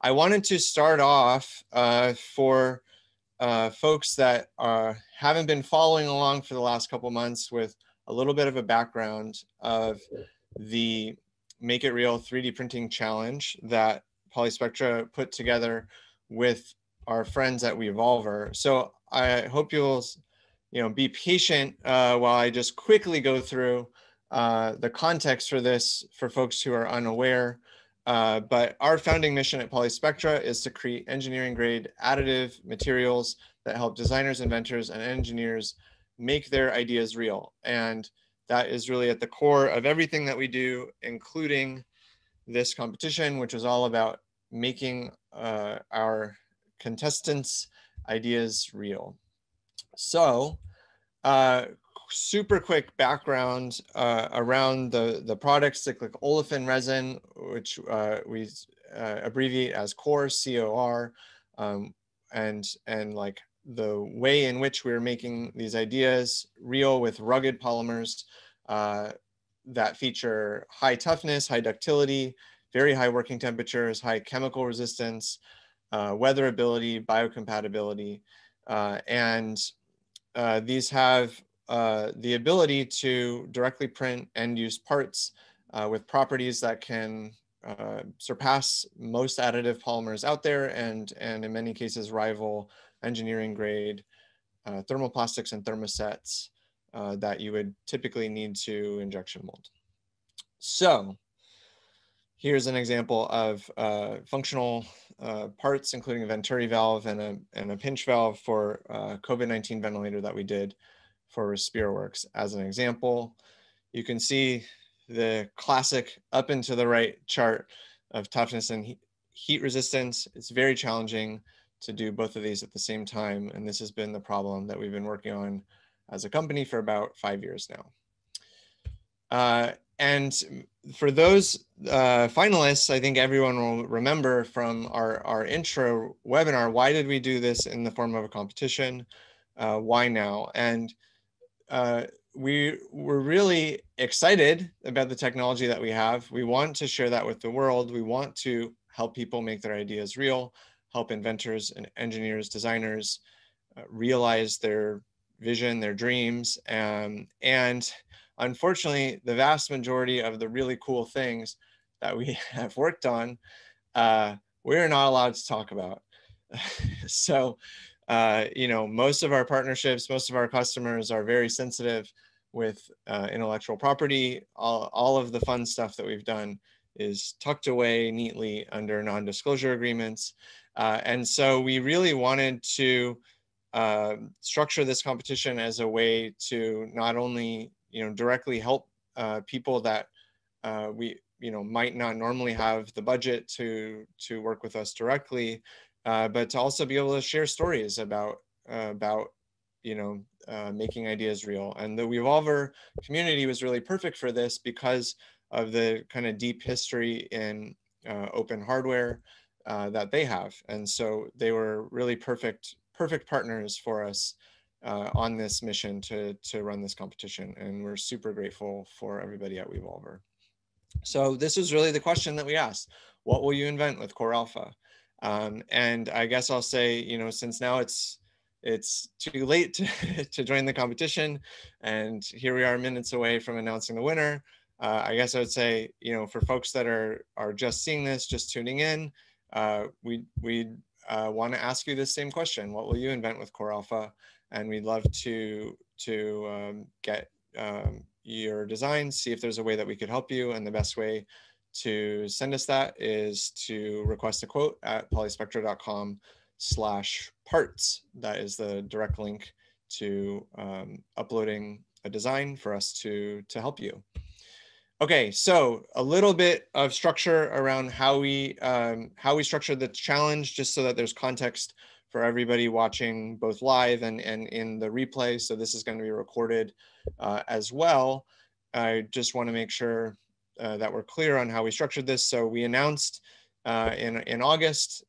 I wanted to start off for folks that haven't been following along for the last couple months with a little bit of a background of the Make It Real 3D Printing Challenge that PolySpectra put together with our friends at Wevolver. So I hope you'll be patient while I just quickly go through the context for this for folks who are unaware. But our founding mission at PolySpectra is to create engineering grade additive materials that help designers, inventors, and engineers make their ideas real. And that is really at the core of everything that we do, including this competition, which is all about making our contestants' ideas real. So super quick background around the product, cyclic olefin resin, which we abbreviate as CORE, C-O-R, and like the way in which we're making these ideas real with rugged polymers that feature high toughness, high ductility, very high working temperatures, high chemical resistance, weatherability, biocompatibility, and these have the ability to directly print end-use parts with properties that can surpass most additive polymers out there and in many cases rival engineering grade thermoplastics and thermosets that you would typically need to injection mold. So here's an example of functional parts, including a venturi valve and a pinch valve for COVID-19 ventilator that we did for Spearworks as an example. You can see the classic up into the right chart of toughness and heat resistance. It's very challenging to do both of these at the same time. And this has been the problem that we've been working on as a company for about 5 years now. And for those finalists, I think everyone will remember from our intro webinar, why did we do this in the form of a competition? Why now? And we were really excited about the technology that we have. We want to share that with the world. We want to help people make their ideas real, help inventors and engineers, designers realize their vision, their dreams. And unfortunately, the vast majority of the really cool things that we have worked on, we're not allowed to talk about. So, most of our partnerships, most of our customers are very sensitive with intellectual property. All of the fun stuff that we've done is tucked away neatly under non-disclosure agreements. And so we really wanted to structure this competition as a way to not only, directly help people that we, might not normally have the budget to work with us directly, but to also be able to share stories about making ideas real. And the Wevolver community was really perfect for this because of the kind of deep history in open hardware that they have. And so they were really perfect partners for us on this mission to run this competition. And we're super grateful for everybody at Wevolver. So this is really the question that we asked: what will you invent with Core Alpha? And I guess I'll say, since now it's too late to join the competition, and here we are minutes away from announcing the winner, I guess I would say, for folks that are just seeing this, just tuning in, we want to ask you this same question: what will you invent with Core Alpha? And we'd love to get your designs, see if there's a way that we could help you, and the best way to send us that is to request a quote at polyspectra.com/parts. That is the direct link to uploading a design for us to help you. Okay, so a little bit of structure around how we structured the challenge, just so that there's context for everybody watching both live and in the replay. So this is going to be recorded as well. I just want to make sure that we're clear on how we structured this. So we announced in August,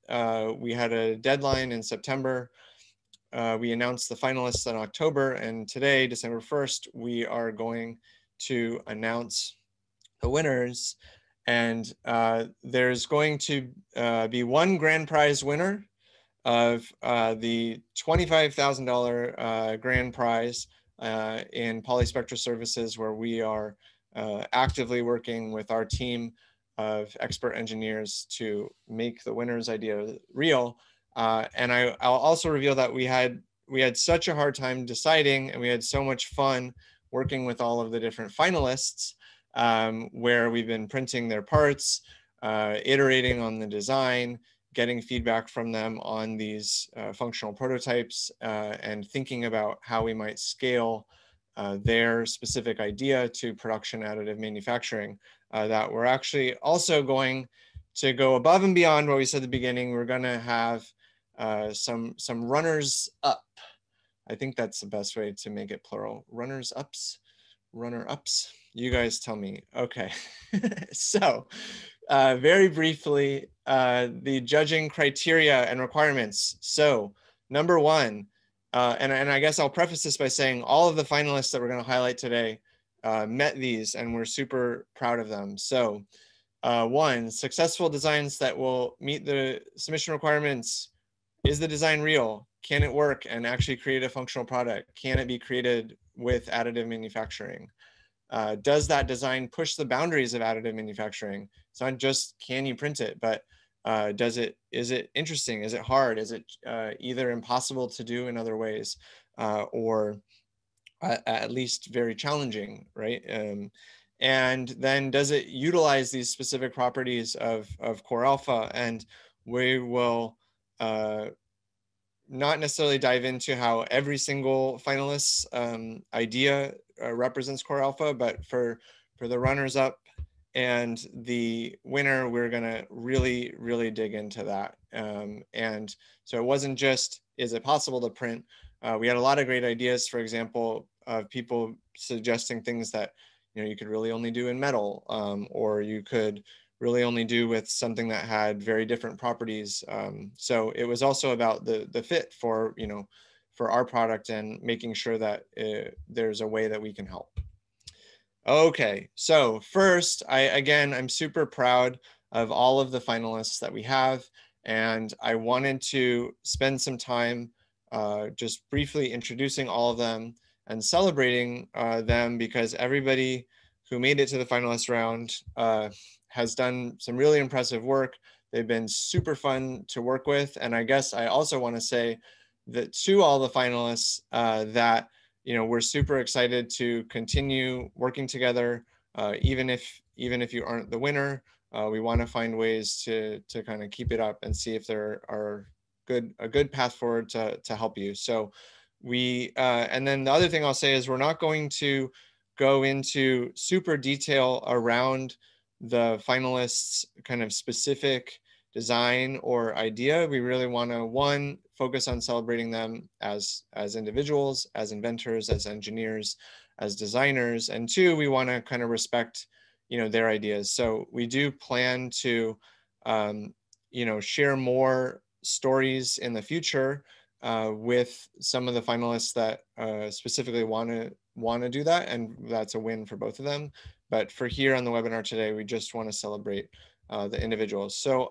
we had a deadline in September. We announced the finalists in October, and today, December 1st, we are going to announce the winners. And there's going to be one grand prize winner of the $25,000 grand prize in PolySpectra Services, where we are actively working with our team of expert engineers to make the winner's idea real. And I'll also reveal that we had such a hard time deciding, and we had so much fun working with all of the different finalists, where we've been printing their parts, iterating on the design, getting feedback from them on these functional prototypes, and thinking about how we might scale their specific idea to production additive manufacturing, that we're actually also going to go above and beyond what we said at the beginning. We're gonna have some runners up. I think that's the best way to make it plural. Runners ups, runner ups. You guys tell me, okay. So very briefly, the judging criteria and requirements. So number one, and I guess I'll preface this by saying all of the finalists that we're gonna highlight today met these, and we're super proud of them. So one, successful designs that will meet the submission requirements. Is the design real? Can it work and actually create a functional product? Can it be created with additive manufacturing? Does that design push the boundaries of additive manufacturing? It's not just can you print it, but is it interesting? Is it hard? Is it either impossible to do in other ways, or at least very challenging, right? And then does it utilize these specific properties of Core Alpha? And we will not necessarily dive into how every single finalist's idea represents Core Alpha, but for the runners up and the winner, we're gonna really, really dig into that. And so it wasn't just, is it possible to print? We had a lot of great ideas, for example, of people suggesting things that, you know, you could really only do in metal, or you could really only do with something that had very different properties. So it was also about the fit for, you know, for our product and making sure that there's a way that we can help. Okay, so first, I'm super proud of all of the finalists that we have, and I wanted to spend some time just briefly introducing all of them and celebrating them, because everybody who made it to the finalist round has done some really impressive work. They've been super fun to work with. And I guess I also want to say that to all the finalists that, you know, we're super excited to continue working together. Even if you aren't the winner, we want to find ways to kind of keep it up and see if there are a good path forward to help you. So we, and then the other thing I'll say is we're not going to go into super detail around the finalists' kind of specific design or idea. We really want to, one, focus on celebrating them as individuals, as inventors, as engineers, as designers, and two, we want to kind of respect, you know, their ideas. So we do plan to, you know, share more stories in the future with some of the finalists that specifically want to do that, and that's a win for both of them. But for here on the webinar today, we just want to celebrate the individuals. So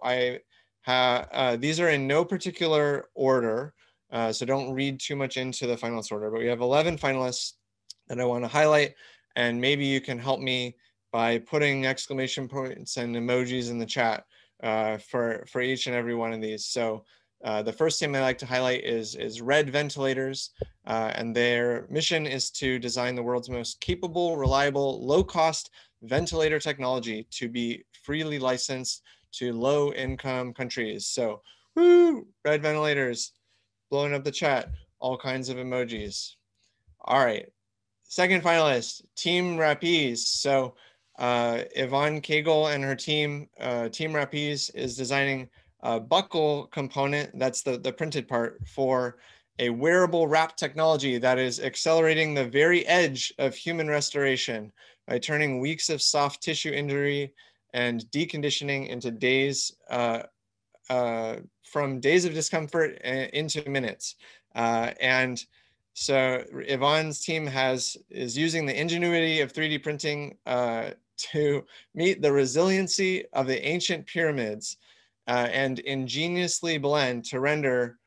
these are in no particular order, so don't read too much into the finalist order, but we have 11 finalists that I want to highlight, and maybe you can help me by putting exclamation points and emojis in the chat for each and every one of these. So the first team I like to highlight is Red Ventilators, and their mission is to design the world's most capable, reliable, low-cost ventilator technology to be freely licensed to low-income countries. So, woo, Red Ventilators, blowing up the chat, all kinds of emojis. All right, second finalist, Team Rapi's. So Yvonne Cagle and her team, Team Rapi's, is designing a buckle component, that's the printed part, for a wearable wrap technology that is accelerating the very edge of human restoration by turning weeks of soft tissue injury and deconditioning into days, from days of discomfort into minutes. And so Yvonne's team is using the ingenuity of 3D printing to meet the resiliency of the ancient pyramids and ingeniously blend to render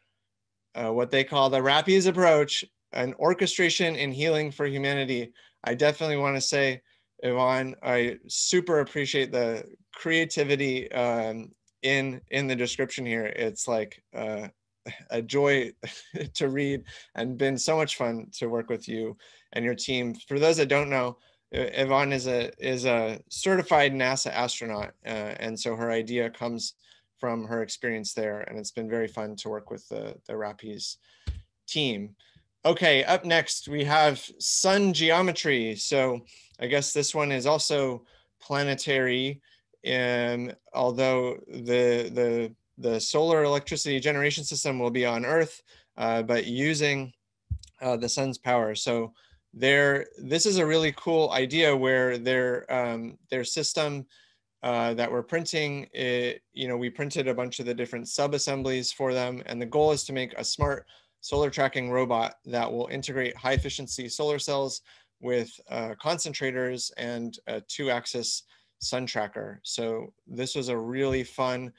what they call the Rapi's approach, an orchestration and healing for humanity. I definitely want to say, Yvonne, I super appreciate the creativity in the description here. It's like a joy to read, and been so much fun to work with you and your team. For those that don't know, Yvonne is a certified NASA astronaut, and so her idea comes from her experience there, and it's been very fun to work with the Rapi's team. Okay, up next we have sun geometry. So I guess this one is also planetary, and although the solar electricity generation system will be on Earth, but using the sun's power. So this is a really cool idea where their system that we're printing, we printed a bunch of the different sub-assemblies for them. And the goal is to make a smart solar tracking robot that will integrate high efficiency solar cells with concentrators and a 2-axis sun tracker. So this was a really fun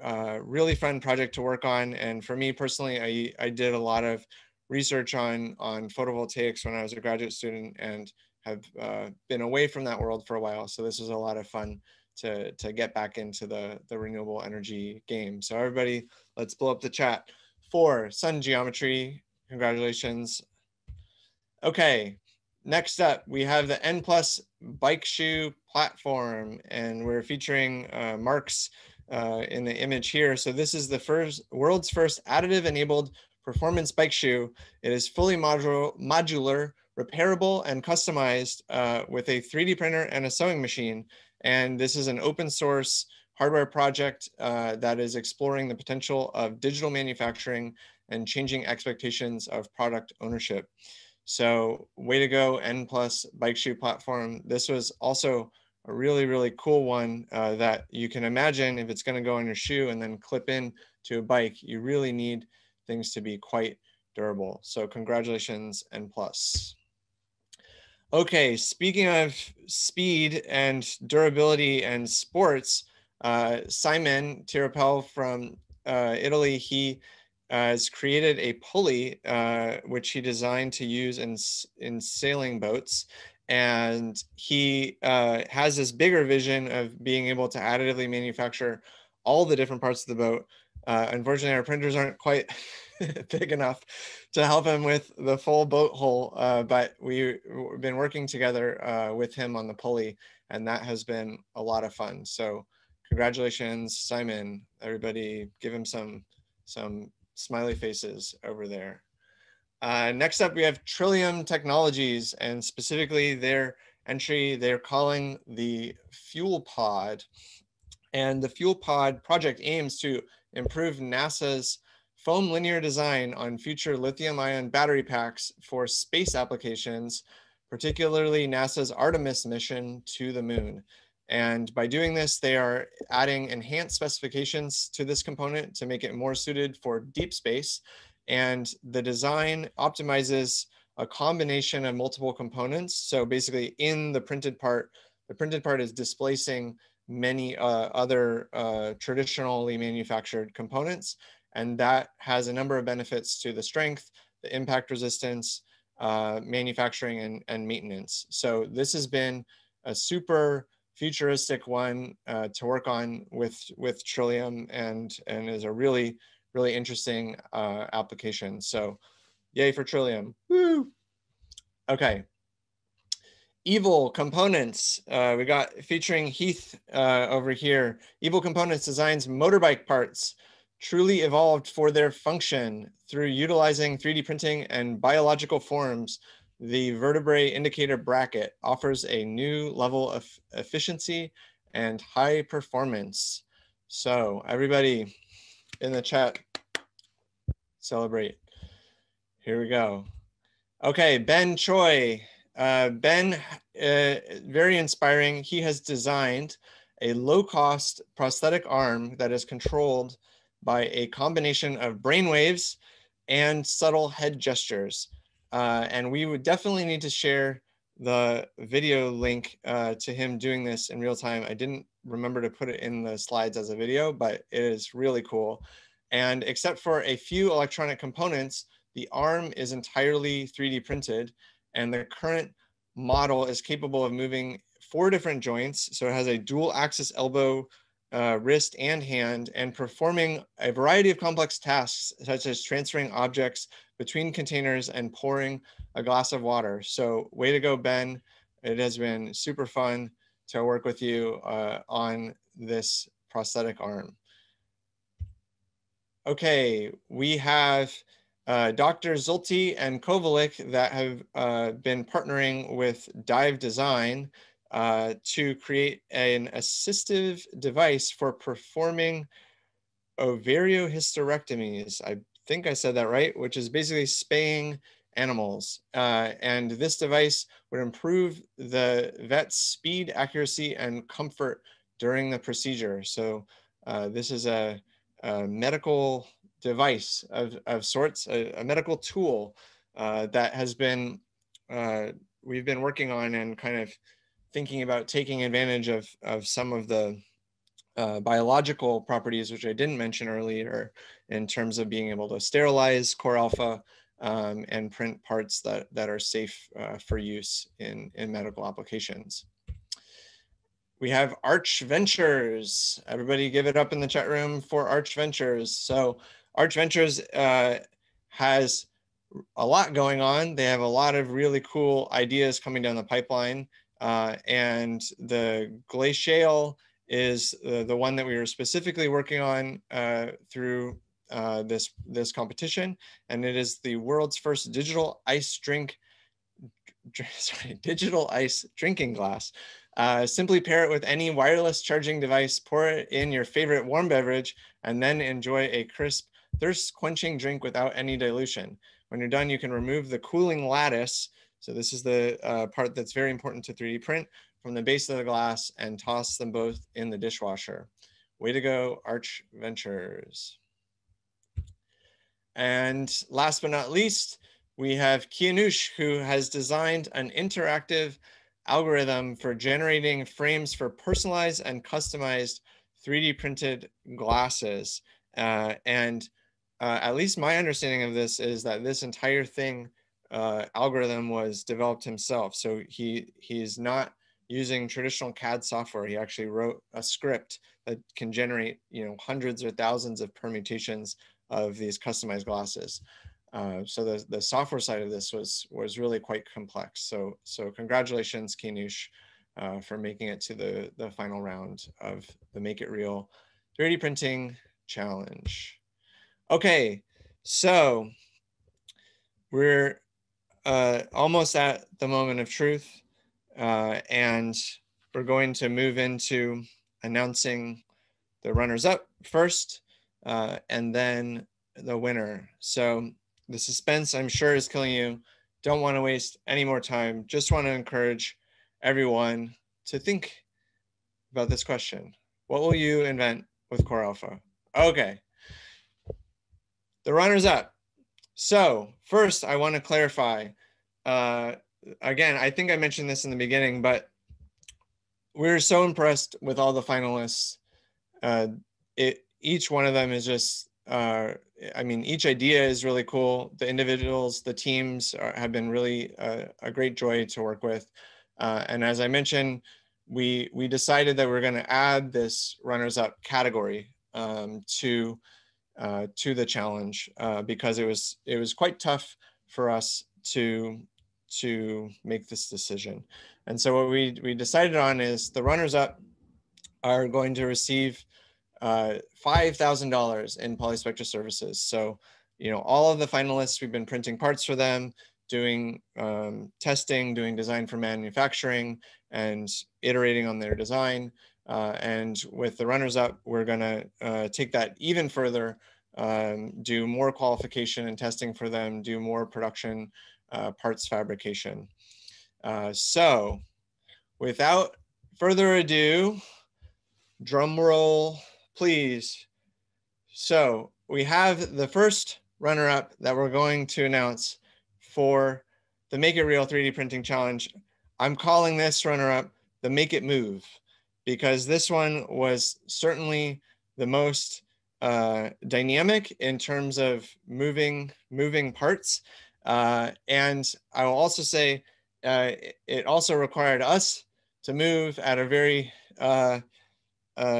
project to work on. And for me personally, I did a lot of research on photovoltaics when I was a graduate student, and have been away from that world for a while. So this was a lot of fun to get back into the renewable energy game. So everybody, let's blow up the chat for sun geometry. Congratulations. Okay, next up, we have the N-Plus Bike Shoe Platform, and we're featuring Mark's in the image here. So this is the world's first additive-enabled performance bike shoe. It is fully modular, repairable, and customized with a 3D printer and a sewing machine. And this is an open source hardware project that is exploring the potential of digital manufacturing and changing expectations of product ownership. So way to go, N-Plus Bike Shoe Platform. This was also a really, really cool one that you can imagine, if it's going to go on your shoe and then clip in to a bike, you really need things to be quite durable. So congratulations, N-Plus. Okay, speaking of speed and durability and sports, Simon Tirapel from Italy, he has created a pulley, which he designed to use in sailing boats. And he has this bigger vision of being able to additively manufacture all the different parts of the boat. Unfortunately, our printers aren't quite big enough to help him with the full boat hull, but we've been working together with him on the pulley, and that has been a lot of fun. So congratulations, Simon. Everybody give him some smiley faces over there. Next up, we have Trillium Technologies, and specifically their entry they're calling the Fuel Pod. And the Fuel Pod project aims to improve NASA's foam linear design on future lithium-ion battery packs for space applications, particularly NASA's Artemis mission to the moon. And by doing this, they are adding enhanced specifications to this component to make it more suited for deep space. And the design optimizes a combination of multiple components. So basically in the printed part is displacing many other traditionally manufactured components. And that has a number of benefits to the strength, the impact resistance, manufacturing and maintenance. So this has been a super futuristic one to work on with Trillium, and is a really interesting application. So yay for Trillium, woo! Okay, Evol Components, we got featuring Heath over here. Evol Components designs motorbike parts truly evolved for their function through utilizing 3D printing and biological forms. The vertebrae indicator bracket offers a new level of efficiency and high performance. So everybody in the chat, celebrate. Here we go. Okay, Ben Choi. Ben, very inspiring. He has designed a low-cost prosthetic arm that is controlled by a combination of brainwaves and subtle head gestures. And we would definitely need to share the video link to him doing this in real time. I didn't remember to put it in the slides as a video, but it is really cool. And except for a few electronic components, the arm is entirely 3D printed, and the current model is capable of moving 4 different joints. So it has a dual axis elbow, wrist, and hand, and performing a variety of complex tasks, such as transferring objects between containers and pouring a glass of water. So way to go, Ben. It has been super fun to work with you on this prosthetic arm. Okay, we have Dr. Zulti and Kovalik that have been partnering with Dive Design to create an assistive device for performing ovariohysterectomies. I think I said that right, which is basically spaying animals. And this device would improve the vet's speed, accuracy, and comfort during the procedure. So this is a medical device of sorts, a medical tool that has been, we've been working on and kind of thinking about taking advantage of some of the biological properties, which I didn't mention earlier, in terms of being able to sterilize Core Alpha and print parts that are safe for use in medical applications. We have Arch Ventures. Everybody give it up in the chat room for Arch Ventures. So Arch Ventures has a lot going on. They have a lot of really cool ideas coming down the pipeline. And the Glacial is the one that we were specifically working on through this competition. And it is the world's first digital ice drinking glass. Simply pair it with any wireless charging device, pour it in your favorite warm beverage, and then enjoy a crisp, thirst-quenching drink without any dilution. When you're done, you can remove the cooling lattice, so this is the part that's very important to 3D print, from the base of the glass and toss them both in the dishwasher. Way to go, Arch Ventures. And last but not least, we have Kianoush, who has designed an interactive algorithm for generating frames for personalized and customized 3D printed glasses. At least my understanding of this is that this entire thing algorithm was developed himself. So he's not using traditional CAD software. He actually wrote a script that can generate, you know, hundreds or thousands of permutations of these customized glasses. So the software side of this was really quite complex. So congratulations, Kianoush, for making it to the final round of the Make It Real 3D Printing Challenge. Okay, so we're almost at the moment of truth, and we're going to move into announcing the runners-up first, and then the winner. So the suspense, I'm sure, is killing you. Don't want to waste any more time. Just want to encourage everyone to think about this question. What will you invent with Core Alpha? Okay. The runners up. So first, I want to clarify. Again, I think I mentioned this in the beginning, but we're so impressed with all the finalists. Each one of them is just, I mean, each idea is really cool. The individuals, the teams have been really a great joy to work with. And as I mentioned, we decided that we're going to add this runners-up category to the challenge because it was quite tough for us to make this decision. And so what we decided on is the runners-up are going to receive $5,000 in PolySpectra services. So, you know, all of the finalists, we've been printing parts for them, doing testing, doing design for manufacturing, and iterating on their design. And with the runners up, we're gonna take that even further, do more qualification and testing for them, do more production parts fabrication. So without further ado, drum roll, please. So we have the first runner-up that we're going to announce for the Make It Real 3D Printing Challenge. I'm calling this runner-up the Make It Move, because this one was certainly the most dynamic in terms of moving parts. And I will also say it also required us to move at a very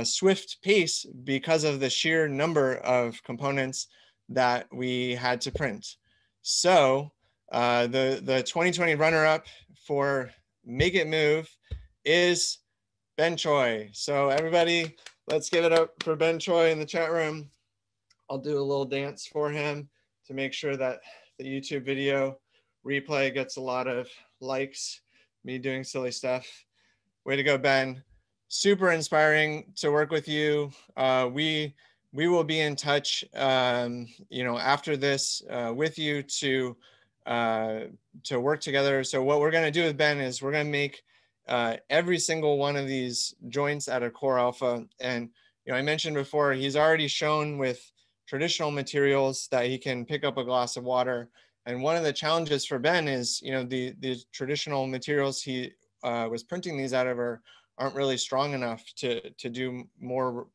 swift pace because of the sheer number of components that we had to print. So the 2020 runner-up for Make It Move is Ben Choi. So everybody, let's give it up for Ben Choi in the chat room. I'll do a little dance for him to make sure that the YouTube video replay gets a lot of likes, me doing silly stuff. Way to go, Ben. Super inspiring to work with you. We will be in touch, you know, after this with you to work together. So what we're going to do with Ben is we're going to make every single one of these joints out of Core Alpha. And, you know, I mentioned before, he's already shown with traditional materials that he can pick up a glass of water. And one of the challenges for Ben is, you know, the traditional materials he was printing these out of aren't really strong enough to do more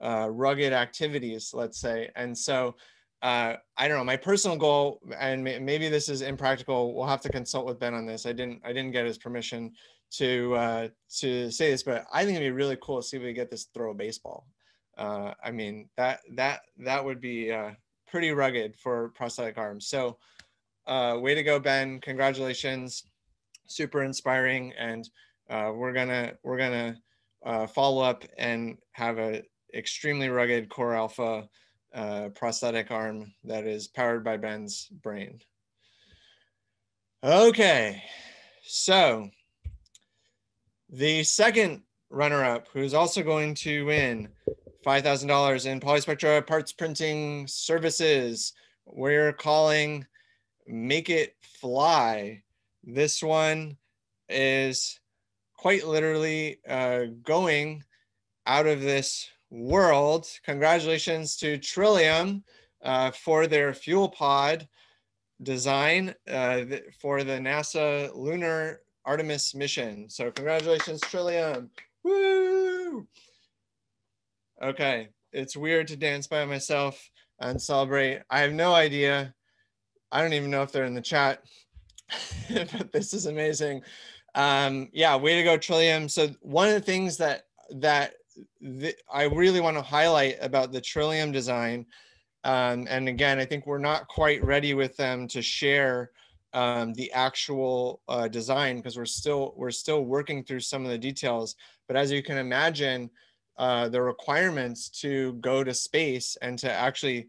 rugged activities, let's say. And so, I don't know, my personal goal, and maybe this is impractical, we'll have to consult with Ben on this. I didn't get his permission to say this, but I think it'd be really cool to see if we get this throw a baseball. I mean, that would be pretty rugged for prosthetic arms. So way to go, Ben, congratulations. Super inspiring. And we're gonna follow up and have a extremely rugged Core Alpha prosthetic arm that is powered by Ben's brain. Okay, so the second runner-up, who's also going to win $5,000 in PolySpectra parts printing services, we're calling Make It Fly. This one is quite literally going out of this world. Congratulations to Trillium for their Fuel Pod design for the NASA lunar Artemis mission. So congratulations, Trillium. Woo! Okay, it's weird to dance by myself and celebrate. I have no idea. I don't even know if they're in the chat, but this is amazing. Yeah, way to go, Trillium. So one of the things that I really want to highlight about the Trillium design, and again, I think we're not quite ready with them to share the actual design, because we're still working through some of the details. But as you can imagine, the requirements to go to space and to actually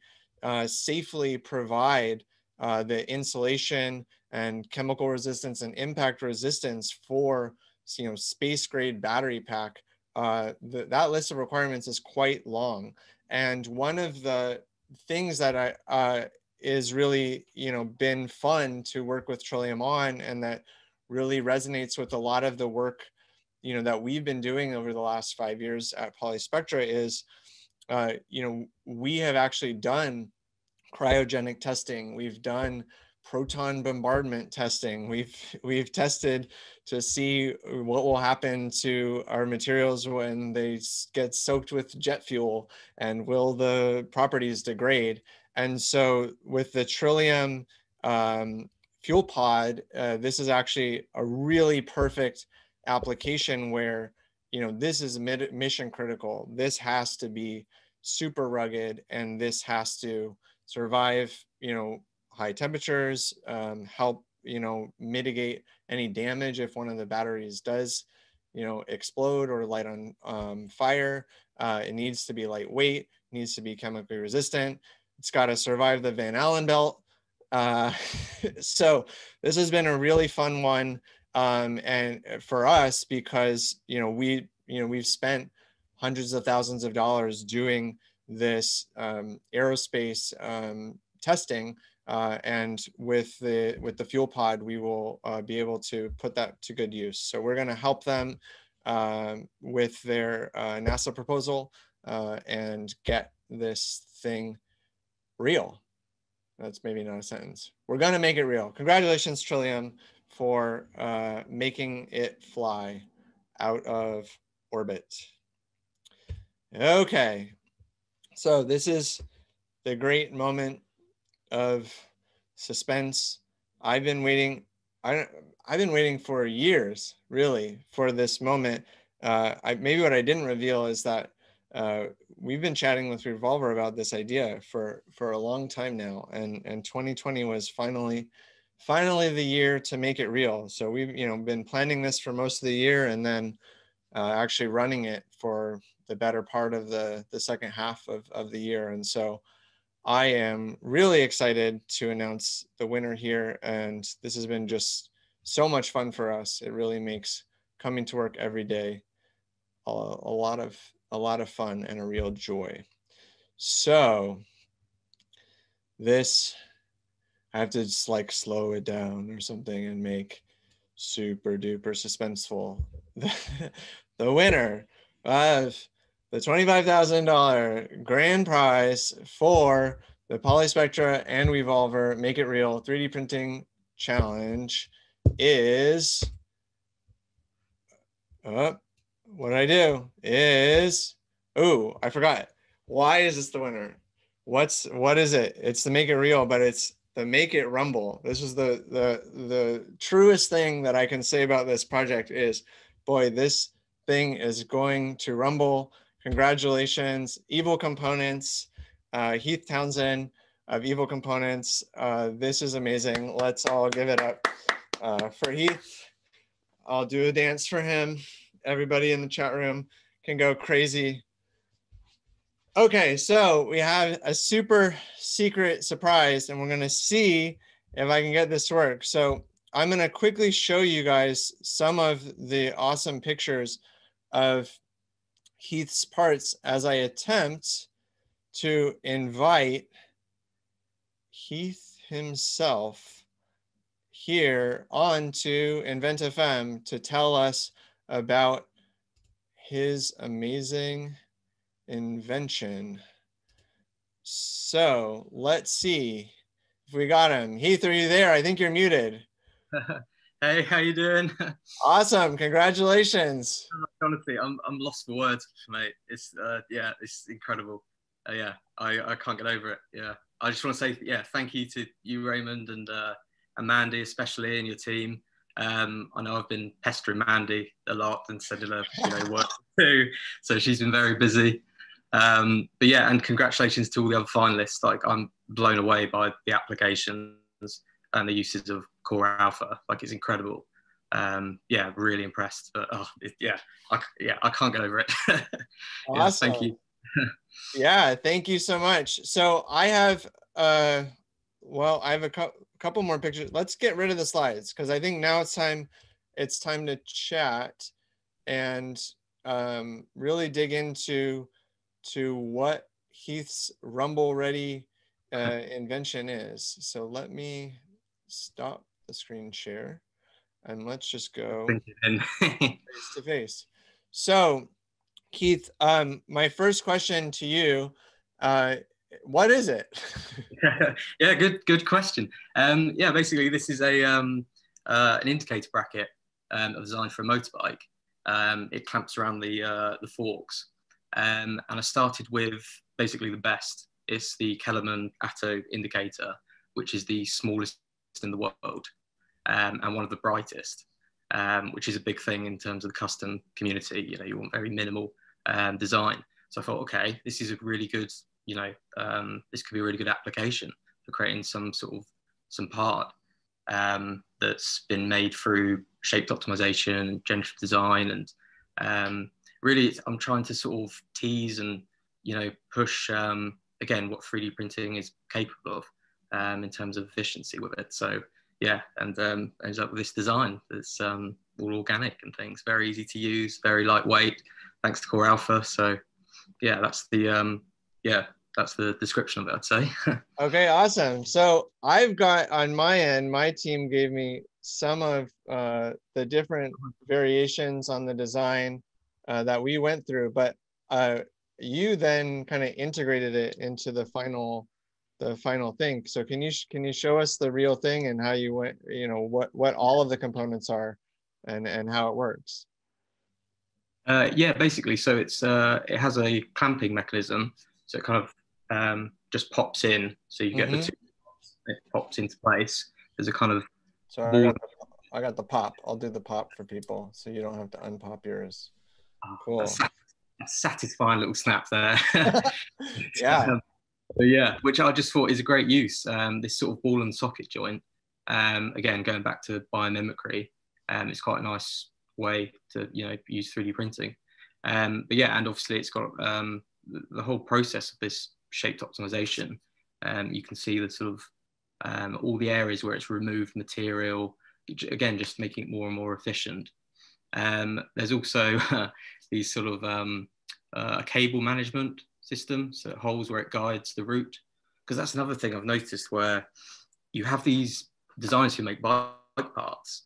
safely provide the insulation and chemical resistance and impact resistance for, you know, space grade battery pack, that list of requirements is quite long. And one of the things that is really, you know, been fun to work with Trillium on, and that really resonates with a lot of the work, you know, that we've been doing over the last 5 years at PolySpectra is, you know, we have actually done cryogenic testing. We've done proton bombardment testing. We've tested to see what will happen to our materials when they get soaked with jet fuel, and will the properties degrade. And so with the Trillium Fuel Pod, this is actually a really perfect application where, you know, this is mission critical. This has to be super rugged, and this has to survive, you know, high temperatures, help, you know, mitigate any damage if one of the batteries does, you know, explode or light on fire. It needs to be lightweight, needs to be chemically resistant. It's got to survive the Van Allen belt. So this has been a really fun one. And for us, because, you know, we've spent hundreds of thousands of dollars doing this aerospace testing. And with the Fuel Pod, we will be able to put that to good use. So we're going to help them with their NASA proposal and get this thing real. That's maybe not a sentence. We're going to make it real. Congratulations, Trillium, for making it fly out of orbit. Okay, so this is the great moment of suspense. I've been waiting. I've been waiting for years, really, for this moment. Maybe what I didn't reveal is that we've been chatting with Wevolver about this idea for a long time now, and 2020 was finally the year to make it real. So we've been planning this for most of the year, and then actually running it for the better part of the second half of the year. And so I am really excited to announce the winner here. And this has been just so much fun for us. It really makes coming to work every day a lot of fun and a real joy. So this, I have to just like slow it down or something and make super duper suspenseful. The winner of the $25,000 grand prize for the PolySpectra and Wevolver Make It Real 3D Printing Challenge is, oh, I forgot. Why is this the winner? What is it? It's the Make It Real, but it's the Make It Rumble. This is the truest thing that I can say about this project is, boy, this thing is going to rumble. Congratulations, Evol Components, Heath Townsend of Evol Components. This is amazing. Let's all give it up for Heath. I'll do a dance for him. Everybody in the chat room can go crazy. Okay, so we have a super secret surprise, and we're gonna see if I can get this to work. So I'm gonna quickly show you guys some of the awesome pictures of Heath's parts as I attempt to invite Heath himself here onto Invent.fm to tell us about his amazing invention. So let's see if we got him. Heath, are you there? I think you're muted. Hey, how you doing? Awesome, congratulations. Honestly, I'm lost for words, mate. It's yeah, it's incredible. Yeah, I can't get over it. Yeah, I just want to say, yeah, thank you to you, Raymond, and Mandy especially, and your team. I know I've been pestering Mandy a lot and sending her work too, so she's been very busy. But yeah, and congratulations to all the other finalists. Like, I'm blown away by the applications and the uses of Core Alpha. Like, it's incredible. Yeah, really impressed. But oh, I can't get over it. Yeah, awesome. Thank you. Yeah, thank you so much. So I have, I have a couple more pictures. Let's get rid of the slides because I think now it's time to chat and really dig into what Heath's Rumble Ready invention is. So let me stop the screen share and let's just go face to face. So Heath, my first question to you, what is it? Yeah, good question. Yeah, basically this is a an indicator bracket designed for a motorbike. It clamps around the forks, and I started with basically the best. It's the Kellerman Atto indicator, which is the smallest in the world, and one of the brightest, which is a big thing in terms of the custom community. You want very minimal design. So I thought, okay, this is a really good, this could be a really good application for creating some part that's been made through shaped optimization and generative design, and really I'm trying to sort of tease and push again what 3D printing is capable of. In terms of efficiency with it. So yeah, and ends up with this design that's all organic and things, very easy to use, very lightweight, thanks to Core Alpha. So yeah, that's the description of it, I'd say. Okay, awesome. So I've got on my end, my team gave me some of the different variations on the design that we went through, but you then kind of integrated it into the final the final thing. So can you show us the real thing and how you went, you know, what all of the components are and how it works? Yeah, basically. So it's it has a clamping mechanism, so it kind of just pops in. So you get the two, it pops into place. There's a kind of. Sorry, I got the pop. I'll do the pop for people, so you don't have to unpop yours. Cool. A satisfying little snap there. Yeah. Yeah, which I just thought is a great use. This sort of ball and socket joint. Again, going back to biomimicry, it's quite a nice way to use 3D printing. But yeah, and obviously it's got the whole process of this shaped optimization. You can see the sort of all the areas where it's removed material. Again, just making it more and more efficient. There's also these sort of cable management system, so holes where it guides the route. Because that's another thing I've noticed, where you have these designers who make bike parts,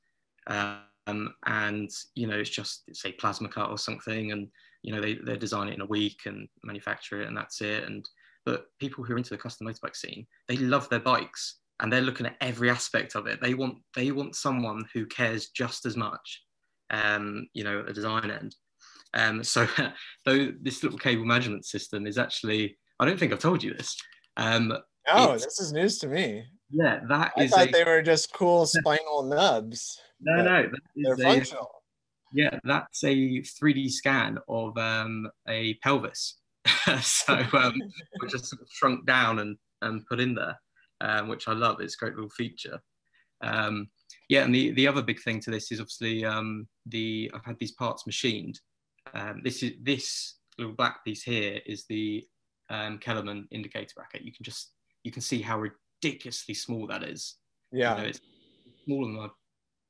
and it's just, say, plasma cut or something, and they design it in a week and manufacture it, and that's it. But people who are into the custom motorbike scene, they love their bikes and they're looking at every aspect of it. They want someone who cares just as much. At the design end. So this little cable management system is actually, I don't think I've told you this. Oh, this is news to me. Yeah, that I is. I thought they were just cool spinal nubs. No, they're functional. Yeah, that's a 3D scan of a pelvis. So we're just sort of shrunk down and put in there, which I love. It's a great little feature. Yeah, and the other big thing to this is obviously I've had these parts machined. This little black piece here is the Kellerman indicator bracket. You can see how ridiculously small that is. Yeah, it's smaller than my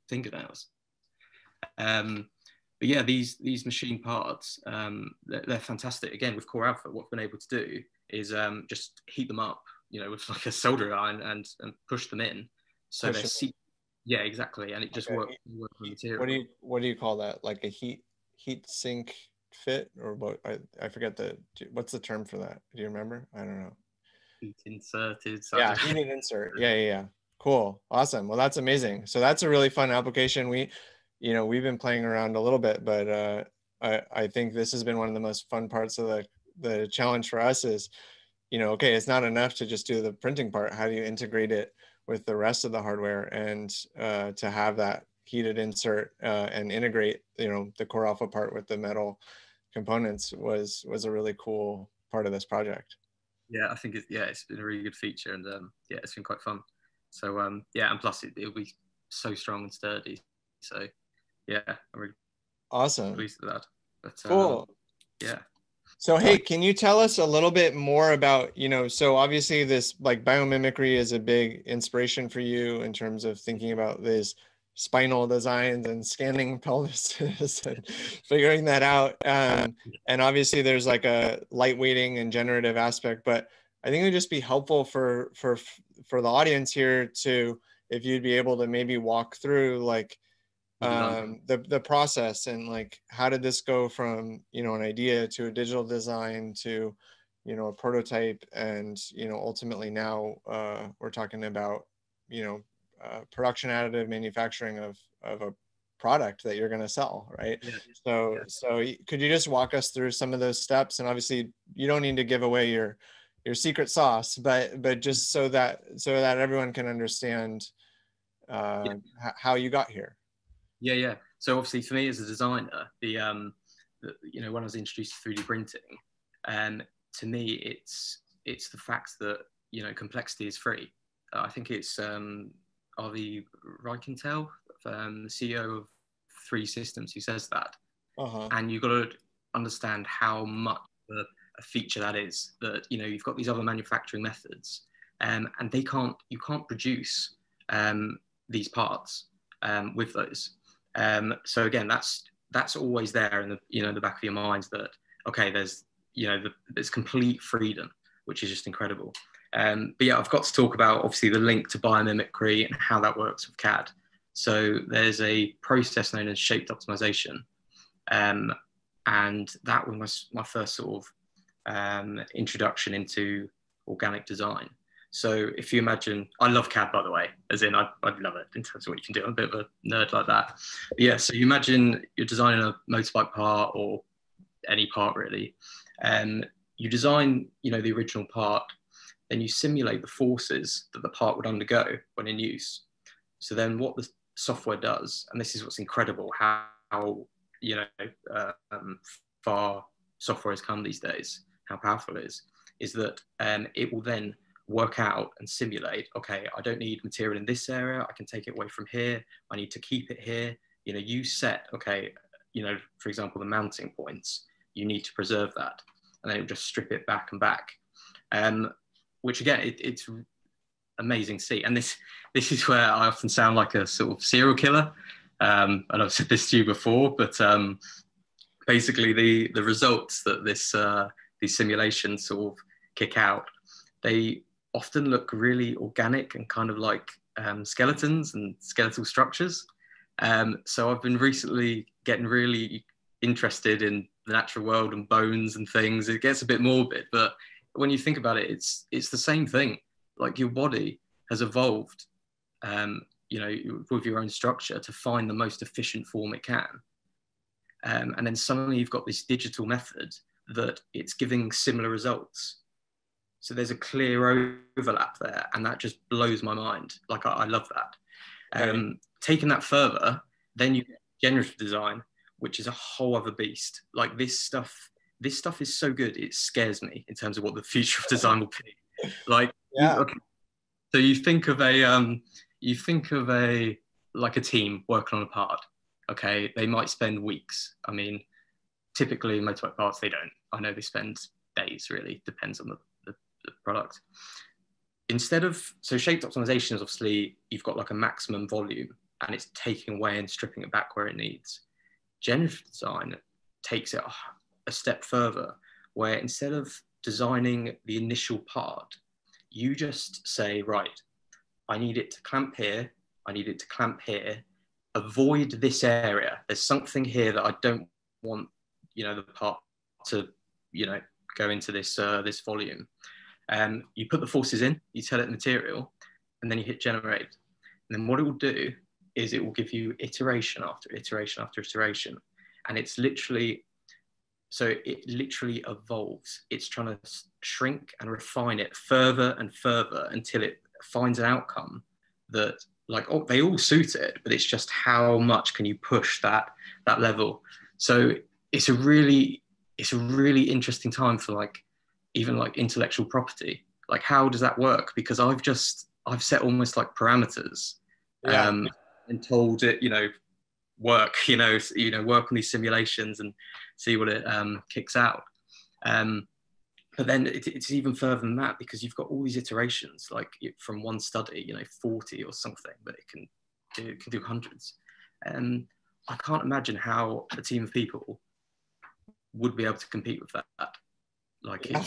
fingernails. But yeah, these machine parts, they're fantastic. Again, with Core Alpha, what we've been able to do is just heat them up, with like a solder iron and push them in. So they're sealed. Yeah, exactly, and it just works with material. What do you call that? Like a heat sink fit, or what? I forget what's the term for that? Do you remember? I don't know. Heat inserted. Yeah, heat insert. Yeah. Cool, awesome. Well, that's amazing. So that's a really fun application. We've been playing around a little bit, but I think this has been one of the most fun parts of the challenge for us. Is, okay, it's not enough to just do the printing part. How do you integrate it with the rest of the hardware, and to have that heated insert and integrate, the Core Alpha part with the metal components was a really cool part of this project. Yeah, I think it's been a really good feature, and yeah, it's been quite fun. So yeah, and plus it'll be so strong and sturdy. So yeah, I'm really awesome. Pleased with that. But, cool. Yeah. So, hey, can you tell us a little bit more about, so obviously this biomimicry is a big inspiration for you in terms of thinking about these spinal designs and scanning pelvises and figuring that out. And obviously there's a lightweighting and generative aspect, but I think it would just be helpful for the audience here to, if you'd be able to maybe walk through the process, and how did this go from an idea to a digital design to a prototype, and ultimately now we're talking about production additive manufacturing of a product that you're going to sell, right? Yeah. So could you just walk us through some of those steps? And obviously you don't need to give away your secret sauce, but just so that everyone can understand how you got here. Yeah. So obviously, for me as a designer, when I was introduced to 3D printing, to me it's the fact that complexity is free. I think it's Avi Reichenthal, the CEO of 3D Systems, who says that. And you've got to understand how much a feature that is. That you've got these other manufacturing methods, and you can't produce these parts with those. So again, that's always there in the the back of your minds, that okay, there's there's complete freedom, which is just incredible. But yeah, I've got to talk about obviously the link to biomimicry and how that works with CAD. So there's a process known as shaped optimization, and that was my first sort of introduction into organic design. So if you imagine, I love CAD, by the way, as in I love it in terms of what you can do. I'm a bit of a nerd like that. But yeah, so you imagine you're designing a motorbike part or any part really. You design, you know, the original part, then you simulate the forces that the part would undergo when in use. So then what the software does, and this is what's incredible, how you know, far software has come these days, how powerful it is that it will then work out and simulate, okay, I don't need material in this area, I can take it away from here, I need to keep it here. You know, you set, okay, you know, for example, the mounting points, you need to preserve that. And then it will just strip it back and back. Which again, it's amazing to see. And this is where I often sound like a sort of serial killer. And I've said this to you before, but basically the results that these simulations sort of kick out, they often look really organic and kind of like skeletons and skeletal structures. So I've been recently getting really interested in the natural world and bones and things. It gets a bit morbid, but when you think about it, it's the same thing. Like your body has evolved, you know, with your own structure to find the most efficient form it can. And then suddenly you've got this digital method that it's giving similar results. So there's a clear overlap there, and that just blows my mind. Like I love that. Taking that further, then you get generative design, which is a whole other beast. Like this stuff is so good, it scares me in terms of what the future of design will be. Like, yeah. Okay. So you think of a team working on a part. Okay, they might spend weeks. I mean, typically in motorbike parts they don't. I know they spend days. Really depends on the product. Instead of so shaped optimization is obviously you've got like a maximum volume and it's taking away and stripping it back where it needs. Generative design takes it a step further, where instead of designing the initial part, you just say, right, I need it to clamp here, I need it to clamp here, avoid this area. There's something here that I don't want, you know, the part to, you know, go into this this volume. You put the forces in, you tell it the material, and then you hit generate. And then what it will do is it will give you iteration after iteration after iteration. And it's literally, so it literally evolves. It's trying to shrink and refine it further and further until it finds an outcome that, like, oh, they all suit it, but it's just how much can you push that level. So it's a really interesting time for like, even like intellectual property. Like, how does that work? Because I've set almost like parameters, yeah. And told it, you know, work on these simulations and see what it kicks out. But then it's even further than that, because you've got all these iterations, like from one study, you know, 40 or something, but it can do hundreds. And I can't imagine how a team of people would be able to compete with that. Like, yeah.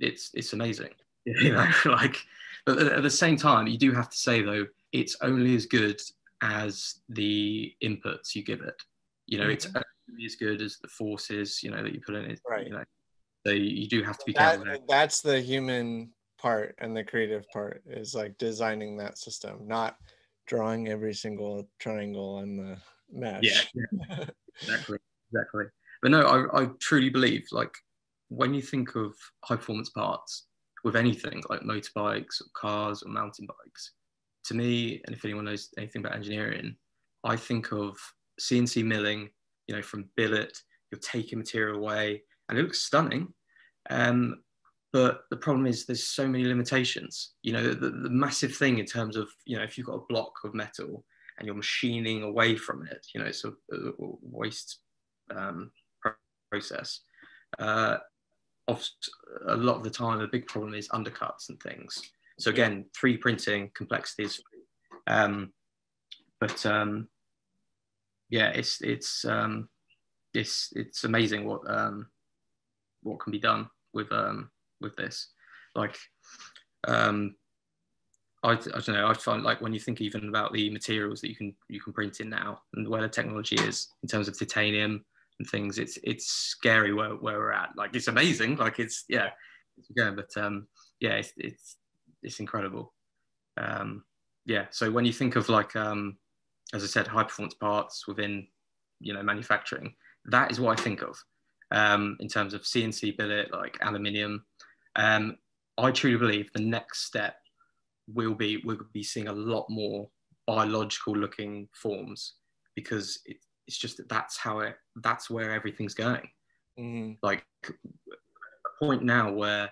It's amazing, you know, like, but at the same time, you do have to say though, it's only as good as the inputs you give it. You know, it's only as good as the forces, you know, that you put in it. Right. You know. So you do have to be careful. That's the human part and the creative part, is like designing that system, not drawing every single triangle on the mesh. Yeah. Exactly. But no, I truly believe, like, when you think of high performance parts with anything like motorbikes or cars or mountain bikes, to me, and if anyone knows anything about engineering, I think of CNC milling, you know, from billet, you're taking material away, and it looks stunning. But the problem is there's so many limitations. You know, the massive thing in terms of, you know, if you've got a block of metal and you're machining away from it, you know, it's a waste process. A lot of the time, the big problem is undercuts and things. So again, 3D printing complexity is free. Yeah, it's amazing what can be done with this. Like, I don't know. I find, like, when you think even about the materials that you can print in now and where the technology is in terms of titanium and things, it's scary where we're at. Like, it's amazing. Like, it's yeah. But yeah, it's it's incredible. Yeah, so when you think of like, as I said, high performance parts within, you know, manufacturing, that is what I think of in terms of CNC billet, like aluminium. I truly believe the next step will be, we'll be seeing a lot more biological looking forms, because it's just that that's where everything's going. Mm. Like a point now where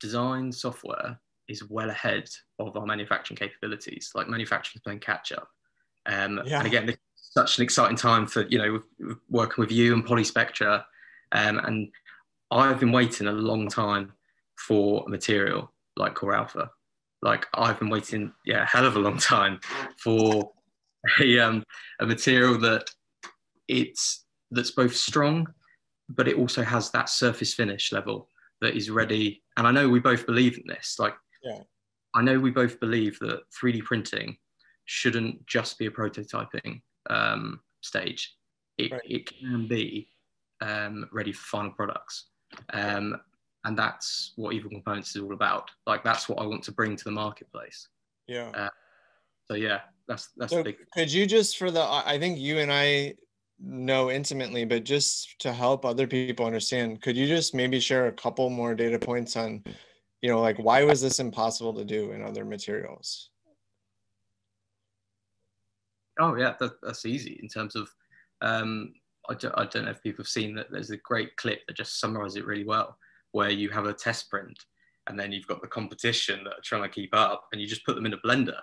design software is well ahead of our manufacturing capabilities, like manufacturing playing catch up. And again, this is such an exciting time for, you know, working with you and PolySpectra. And I've been waiting a long time for a material like Core Alpha. Like I've been waiting, yeah, a hell of a long time for a material that's both strong, but it also has that surface finish level that is ready. And I know we both believe in this. Like, yeah. I know we both believe that 3D printing shouldn't just be a prototyping stage. It can be ready for final products. And that's what Evil Components is all about. Like, that's what I want to bring to the marketplace. Yeah. So yeah, that's so big. Could you just, for the, I think you and I know intimately, but just to help other people understand, could you just maybe share a couple more data points on, you know, like, why was this impossible to do in other materials? Oh yeah, that's easy in terms of, I don't know if people have seen that there's a great clip that just summarizes it really well, where you have a test print and then you've got the competition that are trying to keep up, and you just put them in a blender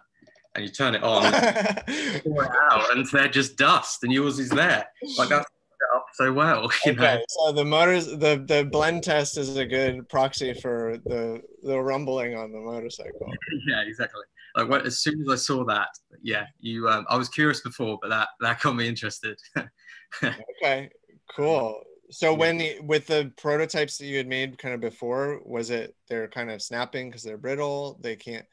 and you turn it on and pour it out, and they're just dust and yours is there. Like, that's set up so well, you know? So the motors, the blend test is a good proxy for the rumbling on the motorcycle. Yeah, exactly. Like, when, as soon as I saw that, yeah, you, I was curious before, but that got me interested. Okay, cool. So with the prototypes that you had made kind of before, was it they're kind of snapping because they're brittle, they can't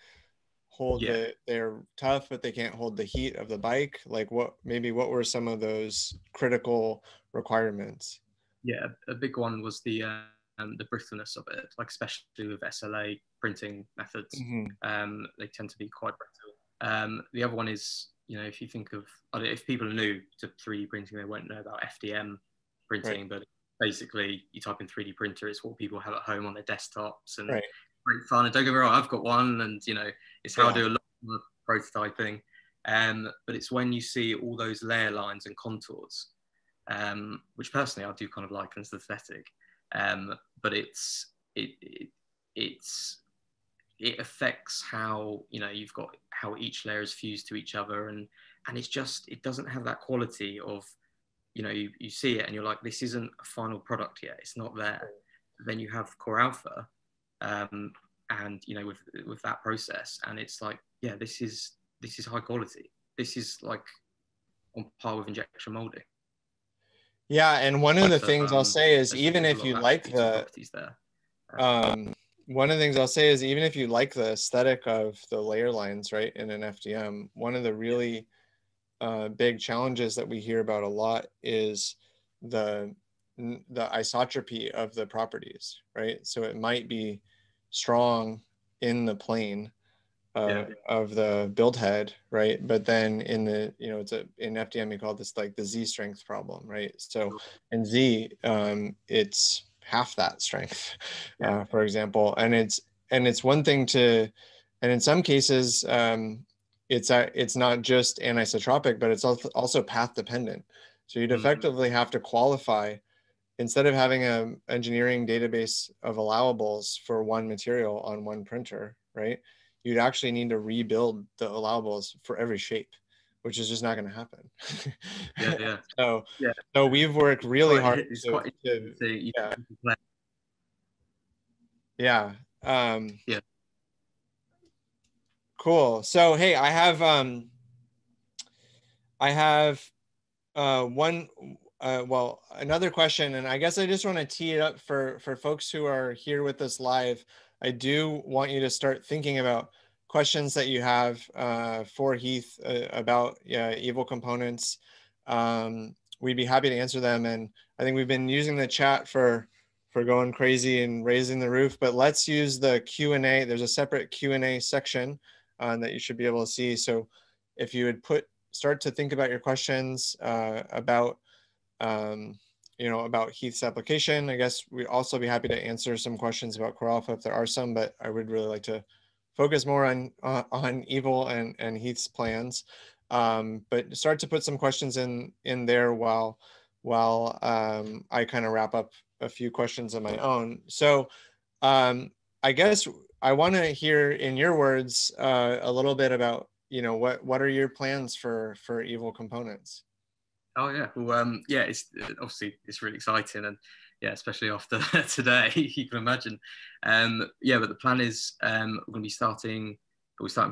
hold they're tough, but they can't hold the heat of the bike? Like, what were some of those critical requirements? Yeah, a big one was the brittleness of it, like especially with SLA printing methods. Mm-hmm. They tend to be quite brittle. The other one is, you know, if you think of, if people are new to 3D printing, they won't know about FDM printing, right. But basically you type in 3D printer, it's what people have at home on their desktops, and great fun. And don't get me wrong, I've got one, and you know, it's how I do a lot of prototyping. But it's when you see all those layer lines and contours, which personally I do kind of liken as aesthetic. But it affects how, you know, you've got how each layer is fused to each other, and it's just, it doesn't have that quality of, you know, you see it and you're like, this isn't a final product yet. It's not there. Then you have Core Alpha, and you know, with that process, and it's like, yeah, this is high quality. This is like on par with injection molding. Yeah, and one of the things I'll say is, even if you like the one of the things I'll say is, even if you like the aesthetic of the layer lines, right, in an FDM, one of the really big challenges that we hear about a lot is the isotropy of the properties, right? So it might be strong in the plane of the build head, right? But then in the, you know, in FDM we call this like the Z strength problem, right? So in Z, it's half that strength, for example, and it's one thing to, and in some cases, it's not just anisotropic, but it's also path dependent. So you'd effectively have to qualify, instead of having an engineering database of allowables for one material on one printer, right? You'd actually need to rebuild the allowables for every shape, which is just not going to happen. So we've worked really hard. Cool. So, hey, I have another question, and I guess I just want to tee it up for folks who are here with us live. I do want you to start thinking about questions that you have for Heath about Evil Components. We'd be happy to answer them. And I think we've been using the chat for for going crazy and raising the roof, but let's use the Q&A. There's a separate Q&A section that you should be able to see. So if you would start to think about your questions about, you know, about Heath's application. I guess we'd also be happy to answer some questions about Core Alpha if there are some, but I would really like to focus more on Evol and Heath's plans. But start to put some questions in there while I kind of wrap up a few questions of my own. So I guess I want to hear in your words a little bit about, you know, what are your plans for Evol Components? Oh yeah, well yeah, it's obviously it's really exciting, and yeah, especially after today, you can imagine. Yeah, but the plan is we're going to be starting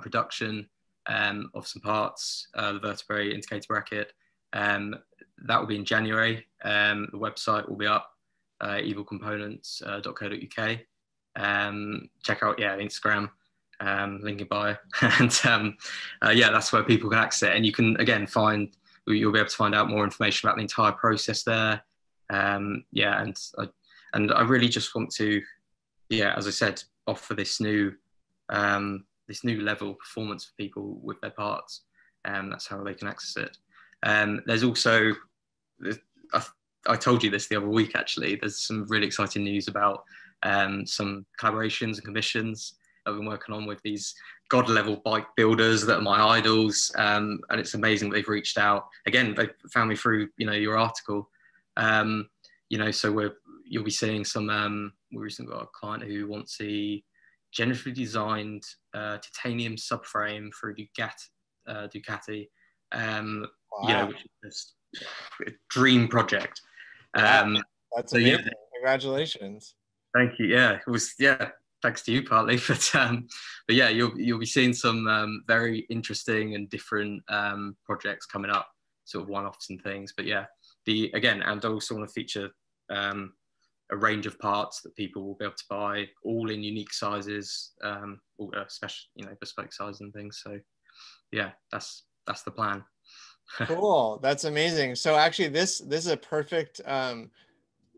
production of some parts, the vertebrae indicator bracket. That will be in January. The website will be up, evilcomponents.co.uk. Check out, yeah, Instagram, link in bio. And yeah, that's where people can access it. And you can, again, you'll be able to find out more information about the entire process there. Yeah, and I really just want to, yeah, as I said, offer this new level of performance for people with their parts. That's how they can access it. There's also, I told you this the other week, actually, there's some really exciting news about some collaborations and commissions I've been working on with these god level bike builders that are my idols. And it's amazing that they've reached out. Again, they found me through, you know, your article. You know, so you'll be seeing some, we recently got a client who wants a generously designed titanium subframe for a Ducati. Wow. You know, which is just a dream project. That's amazing. Yeah. Congratulations. Thank you. Yeah, it was, yeah, thanks to you partly, but yeah, you'll be seeing some very interesting and different projects coming up, sort of one-offs and things. But yeah, and I also want to feature a range of parts that people will be able to buy, all in unique sizes, all special, you know, bespoke sizes and things. So yeah, that's the plan. Cool, that's amazing. So actually, this is a perfect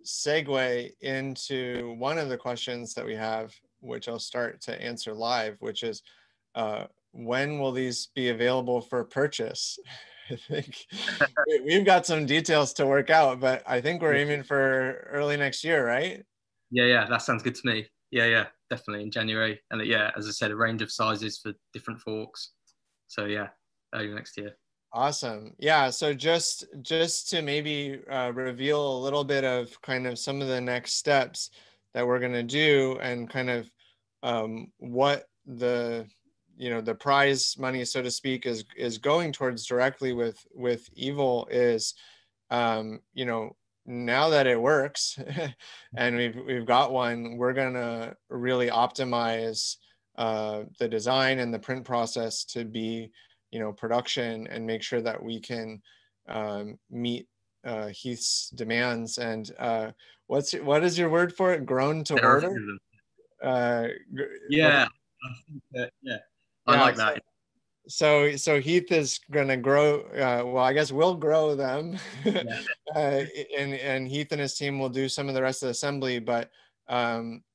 segue into one of the questions that we have, which I'll start to answer live, which is when will these be available for purchase? I think we've got some details to work out, but I think we're aiming for early next year, right? Yeah, that sounds good to me. Yeah, definitely in January. And yeah, as I said, a range of sizes for different forks. So yeah, early next year. Awesome. Yeah. So just to maybe reveal a little bit of kind of some of the next steps that we're going to do, and kind of what the, you know, the prize money, so to speak, is going towards directly with Evol is, you know, now that it works and we've got one, we're going to really optimize the design and the print process to be, you know, production, and make sure that we can meet Heath's demands. And what is your word for it? Grown to order? Yeah. Yeah. I like that. So Heath is going to grow. Well, I guess we'll grow them, yeah. and Heath and his team will do some of the rest of the assembly. But